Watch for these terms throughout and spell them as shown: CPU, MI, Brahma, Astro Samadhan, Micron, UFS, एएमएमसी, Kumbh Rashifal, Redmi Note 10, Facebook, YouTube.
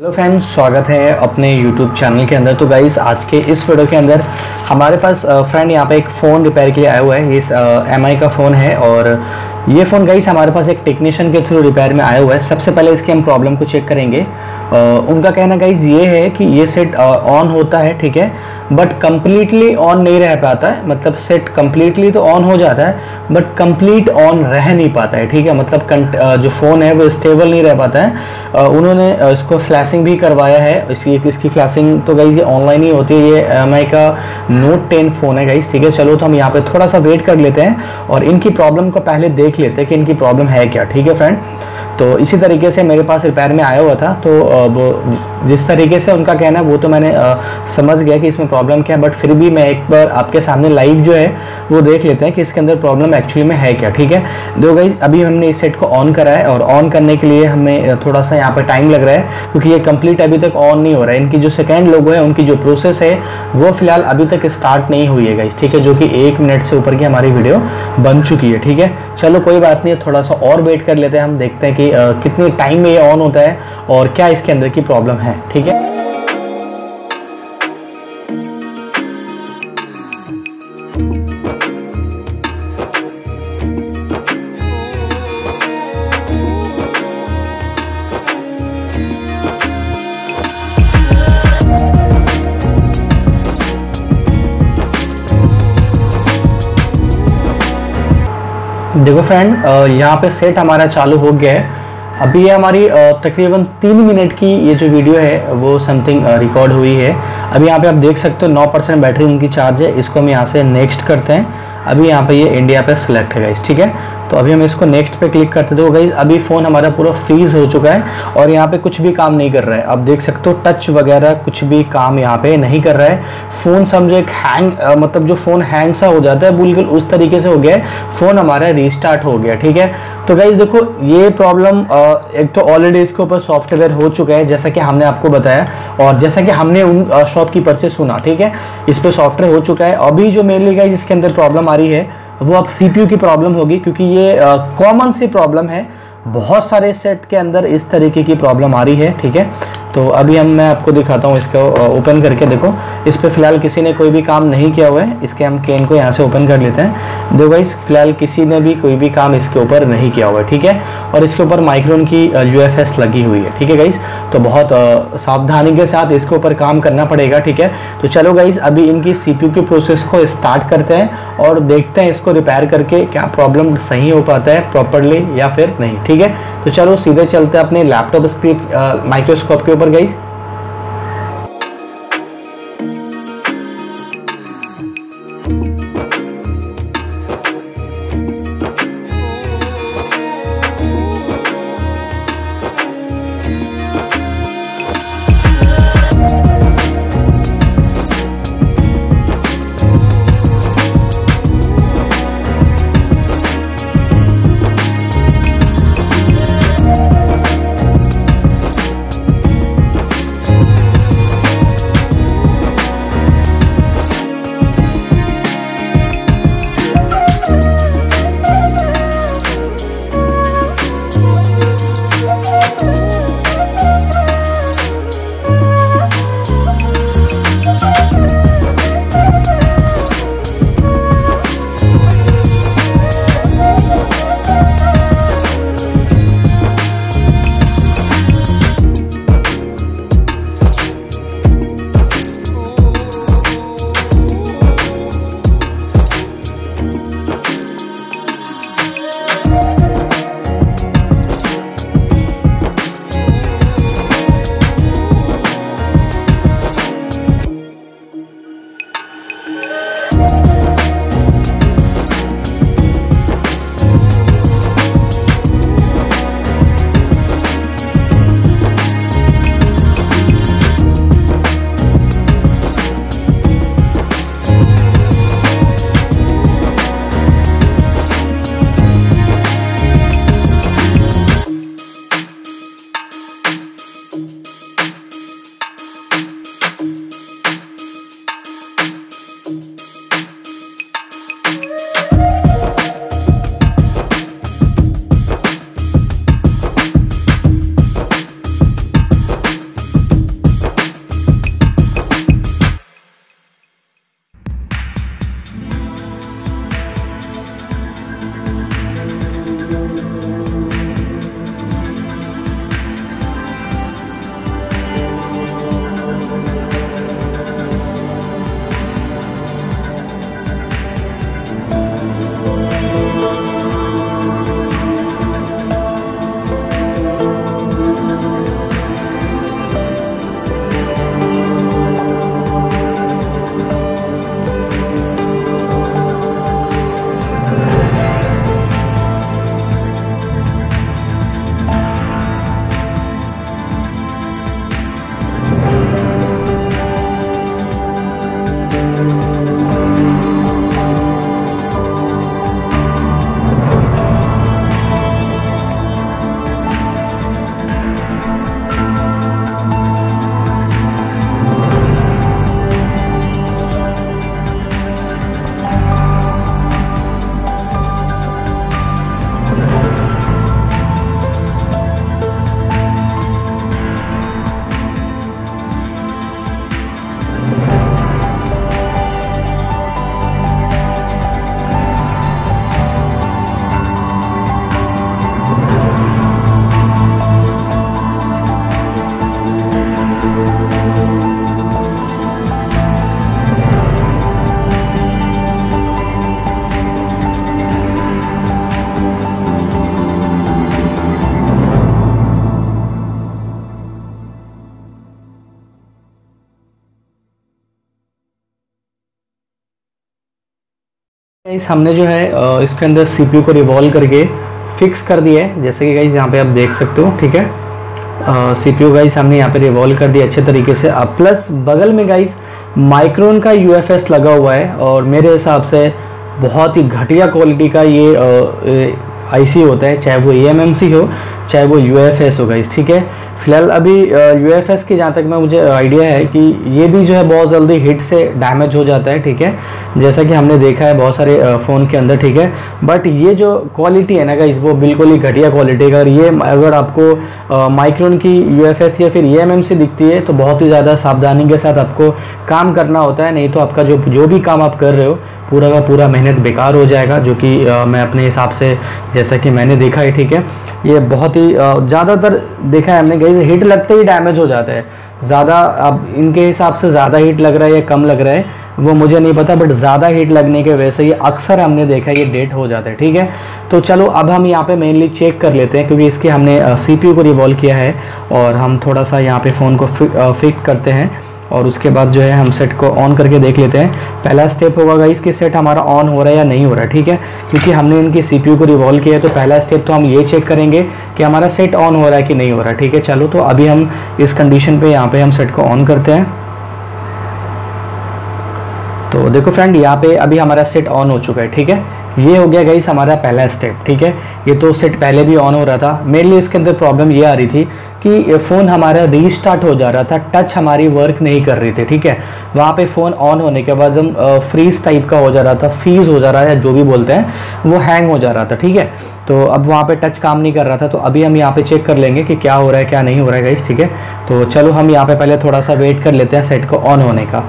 Hello friends, स्वागत है अपने YouTube चैनल के अंदर। तो गाइस, आज के इस वीडियो के अंदर हमारे पास फ्रेंड यहाँ पे एक फ़ोन रिपेयर के लिए आया हुआ है। ये MI का फ़ोन है और ये फ़ोन गाइस हमारे पास एक टेक्नीशियन के थ्रू रिपेयर में आया हुआ है। सबसे पहले इसके हम प्रॉब्लम को चेक करेंगे। उनका कहना गाइस ये है कि ये सेट ऑन होता है, ठीक है, बट कम्प्लीटली ऑन नहीं रह पाता है। मतलब सेट कम्प्लीटली तो ऑन हो जाता है बट कंप्लीट ऑन रह नहीं पाता है, ठीक है। मतलब जो फ़ोन है वो स्टेबल नहीं रह पाता है। उन्होंने इसको फ्लैशिंग भी करवाया है। इसकी फ्लैशिंग तो गाइस ये ऑनलाइन ही होती है। ये MI का नोट 10 फ़ोन है गाइस, ठीक है। चलो तो हम यहाँ पे थोड़ा सा वेट कर लेते हैं और इनकी प्रॉब्लम को पहले देख लेते हैं कि इनकी प्रॉब्लम है क्या, ठीक है फ्रेंड। तो इसी तरीके से मेरे पास रिपेयर में आया हुआ था, तो वो जिस तरीके से उनका कहना है वो तो मैंने समझ गया कि इसमें प्रॉब्लम क्या है, बट फिर भी मैं एक बार आपके सामने लाइव जो है वो देख लेते हैं कि इसके अंदर प्रॉब्लम एक्चुअली में है क्या, ठीक है। तो गाइस, अभी हमने इस सेट को ऑन करा है और ऑन करने के लिए हमें थोड़ा सा यहाँ पर टाइम लग रहा है क्योंकि ये कंप्लीट अभी तक ऑन नहीं हो रहा है। इनकी जो सेकेंड लोगो है, उनकी जो प्रोसेस है वो फिलहाल अभी तक स्टार्ट नहीं हुई है गाइस, ठीक है, जो कि 1 मिनट से ऊपर की हमारी वीडियो बन चुकी है, ठीक है। चलो कोई बात नहीं, थोड़ा सा और वेट कर लेते हैं। हम देखते हैं कि कितने टाइम में ये ऑन होता है और क्या इसके अंदर की प्रॉब्लम है, ठीक है। देखो फ्रेंड, यहाँ पे सेट हमारा चालू हो गया है। अभी ये हमारी तकरीबन 3 मिनट की ये जो वीडियो है वो समथिंग रिकॉर्ड हुई है। अभी यहाँ पे आप देख सकते हो 9% बैटरी उनकी चार्ज है। इसको हम यहाँ से नेक्स्ट करते हैं। अभी यहाँ पे ये इंडिया पे सिलेक्ट है गाइस, ठीक है। तो अभी हम इसको नेक्स्ट पे क्लिक करते दो गाइस। अभी फ़ोन हमारा पूरा फ्रीज़ हो चुका है और यहाँ पे कुछ भी काम नहीं कर रहा है। आप देख सकते हो टच वगैरह कुछ भी काम यहाँ पे नहीं कर रहा है। फ़ोन समझो एक हैंग मतलब जो फ़ोन हैंग सा हो जाता है बिल्कुल उस तरीके से हो गया है। फ़ोन हमारा रीस्टार्ट हो गया, ठीक है। तो गाइस देखो, ये प्रॉब्लम एक तो ऑलरेडी इसके ऊपर सॉफ्टवेयर हो चुका है जैसा कि हमने आपको बताया और जैसा कि हमने उन शॉपकीपर से सुना, ठीक है। इस पर सॉफ्टवेयर हो चुका है। अभी जो मेनली गाइस इसके अंदर प्रॉब्लम आ रही है वो अब CPU की प्रॉब्लम होगी क्योंकि ये कॉमन सी प्रॉब्लम है। बहुत सारे सेट के अंदर इस तरीके की प्रॉब्लम आ रही है, ठीक है। तो अभी मैं आपको दिखाता हूँ। इसको ओपन करके देखो, इस पर फिलहाल किसी ने कोई भी काम नहीं किया हुआ है। इसके हम केन को यहाँ से ओपन कर लेते हैं। देखो गाइस, फिलहाल किसी ने भी कोई भी काम इसके ऊपर नहीं किया हुआ है, ठीक है। और इसके ऊपर माइक्रोन की UFS लगी हुई है, ठीक है गाइस। तो बहुत सावधानी के साथ इसके ऊपर काम करना पड़ेगा, ठीक है। तो चलो गाइस, अभी इनकी CPU की प्रोसेस को स्टार्ट करते हैं और देखते हैं इसको रिपेयर करके क्या प्रॉब्लम सही हो पाता है प्रॉपरली या फिर नहीं, ठीक है। तो चलो सीधे चलते हैं अपने लैपटॉप स्क्रीन माइक्रोस्कोप के ऊपर गाइस। गाइस हमने जो है इसके अंदर सीपीयू को रिवॉल्व करके फिक्स कर दिया है, जैसे कि गाइस यहाँ पे आप देख सकते हो। ठीक है, सीपीयू गाइस हमने यहाँ पे रिवॉल्व कर दिया अच्छे तरीके से। अब प्लस बगल में गाइस माइक्रोन का यूएफएस लगा हुआ है और मेरे हिसाब से बहुत ही घटिया क्वालिटी का ये आईसी होता है, चाहे वो एएमएमसी हो चाहे वो यूएफएस हो गाइस। ठीक है, फिलहाल अभी यूएफएस की जहाँ तक मैं मुझे आइडिया है कि ये भी जो है बहुत जल्दी हिट से डैमेज हो जाता है। ठीक है, जैसा कि हमने देखा है बहुत सारे फ़ोन के अंदर। ठीक है, बट ये जो क्वालिटी है ना गाइस वो बिल्कुल ही घटिया क्वालिटी का। और ये अगर आपको माइक्रोन की यूएफएस या फिर एएमएमसी दिखती है तो बहुत ही ज़्यादा सावधानी के साथ आपको काम करना होता है, नहीं तो आपका जो भी काम आप कर रहे हो पूरा का पूरा मेहनत बेकार हो जाएगा, जो कि मैं अपने हिसाब से जैसा कि मैंने देखा है। ठीक है, ये बहुत ही ज़्यादातर देखा है हमने कहीं हिट लगते ही डैमेज हो जाता है ज़्यादा। अब इनके हिसाब से ज़्यादा हिट लग रहा है या कम लग रहा है वो मुझे नहीं पता, बट ज़्यादा हिट लगने के वजह से ये अक्सर हमने देखा ये डेट हो जाता है। ठीक है, तो चलो अब हम यहाँ पे मेनली चेक कर लेते हैं, क्योंकि इसके हमने CPU को रिवॉल्व किया है और हम थोड़ा सा यहाँ पे फ़ोन को फिक्स करते हैं और उसके बाद जो है हम सेट को ऑन करके देख लेते हैं। पहला स्टेप होगा गाइस कि सेट हमारा ऑन हो रहा है या नहीं हो रहा है। ठीक है, क्योंकि हमने इनकी CPU को रिवॉल्व किया है तो पहला स्टेप तो हम ये चेक करेंगे कि हमारा सेट ऑन हो रहा है कि नहीं हो रहा है। ठीक है, चलो तो अभी हम इस कंडीशन पे यहाँ पे हम सेट को ऑन करते हैं। तो देखो फ्रेंड, यहाँ पे अभी हमारा सेट ऑन हो चुका है। ठीक है, ये हो गया गाइस हमारा पहला स्टेप। ठीक है, ये तो सेट पहले भी ऑन हो रहा था। मेनली इसके अंदर प्रॉब्लम ये आ रही थी कि फ़ोन हमारा रीस्टार्ट हो जा रहा था, टच हमारी वर्क नहीं कर रही थी। ठीक है, वहाँ पे फ़ोन ऑन होने के बाद हम फ्रीज टाइप का हो जा रहा था, फ्रीज हो जा रहा है जो भी बोलते हैं, वो हैंग हो जा रहा था। ठीक है, तो अब वहाँ पे टच काम नहीं कर रहा था। तो अभी हम यहाँ पे चेक कर लेंगे कि क्या हो रहा है क्या नहीं हो रहा है गाइस। ठीक है, तो चलो हम यहाँ पर पहले थोड़ा सा वेट कर लेते हैं सेट को ऑन होने का।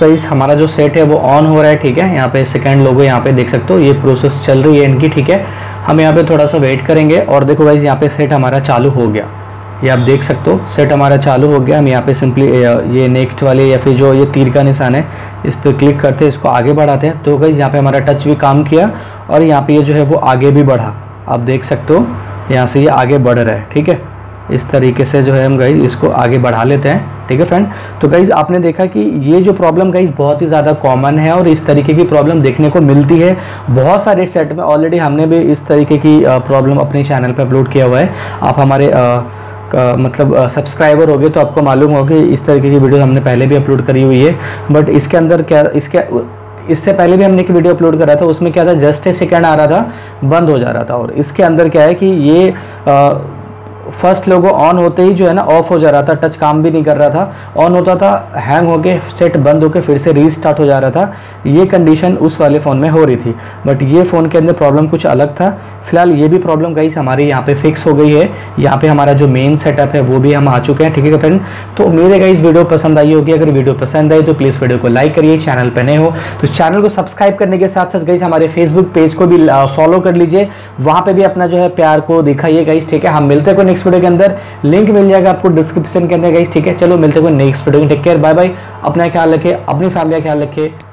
गाइस हमारा जो सेट है वो ऑन हो रहा है। ठीक है, यहाँ पे सेकंड लोगो यहाँ पे देख सकते हो, ये प्रोसेस चल रही है इनकी। ठीक है, हम यहाँ पे थोड़ा सा वेट करेंगे और देखो गाइस यहाँ पे सेट हमारा चालू हो गया, ये आप देख सकते हो सेट हमारा चालू हो गया। हम यहाँ पे सिंपली ये नेक्स्ट वाले या फिर जो ये तीर का निशान है इस पर क्लिक करते हैं, इसको आगे बढ़ाते हैं। तो गाइस यहाँ पे हमारा टच भी काम किया और यहाँ पे ये जो है वो आगे भी बढ़ा, आप देख सकते हो यहाँ से ये आगे बढ़ रहा है। ठीक है, इस तरीके से जो है हम गाइस इसको आगे बढ़ा लेते हैं। ठीक है फ्रेंड, तो गाइज आपने देखा कि ये जो प्रॉब्लम गाइज बहुत ही ज़्यादा कॉमन है और इस तरीके की प्रॉब्लम देखने को मिलती है बहुत सारे सेट में। ऑलरेडी हमने भी इस तरीके की प्रॉब्लम अपने चैनल पर अपलोड किया हुआ है। आप हमारे मतलब सब्सक्राइबर हो गए तो आपको मालूम होगा कि इस तरीके की वीडियो हमने पहले भी अपलोड करी हुई है। बट इसके अंदर क्या, इससे पहले भी हमने एक वीडियो अपलोड करा था, उसमें क्या था जस्ट ए सेकेंड आ रहा था बंद हो जा रहा था, और इसके अंदर क्या है कि ये फर्स्ट लोगो ऑन होते ही जो है ना ऑफ हो जा रहा था, टच काम भी नहीं कर रहा था, ऑन होता था हैंग होके सेट बंद होके फिर से रीस्टार्ट हो जा रहा था। ये कंडीशन उस वाले फ़ोन में हो रही थी, बट ये फ़ोन के अंदर प्रॉब्लम कुछ अलग था। फिलहाल ये भी प्रॉब्लम गाइस हमारे यहाँ पे फिक्स हो गई है। यहाँ पे हमारा जो मेन सेटअप है वो भी हम आ चुके हैं। ठीक है फ्रेंड, तो उम्मीद है गाइस वीडियो पसंद आई होगी। अगर वीडियो पसंद आई तो प्लीज़ वीडियो को लाइक करिए, चैनल पर नए हो तो चैनल को सब्सक्राइब करने के साथ साथ गाइस हमारे फेसबुक पेज को भी फॉलो कर लीजिए, वहाँ पर भी अपना जो है प्यार को दिखाइए गाइस। ठीक है, हम मिलते हैं नेक्स्ट वीडियो के अंदर, लिंक मिल जाएगा आपको डिस्क्रिप्शन के अंदर गाइस। ठीक है, चलो मिलते हैं नेक्स्ट वीडियो में। टेक केयर, बाय बाय, अपना ख्याल रखिए, अपनी फैमिली का ख्याल रखिए।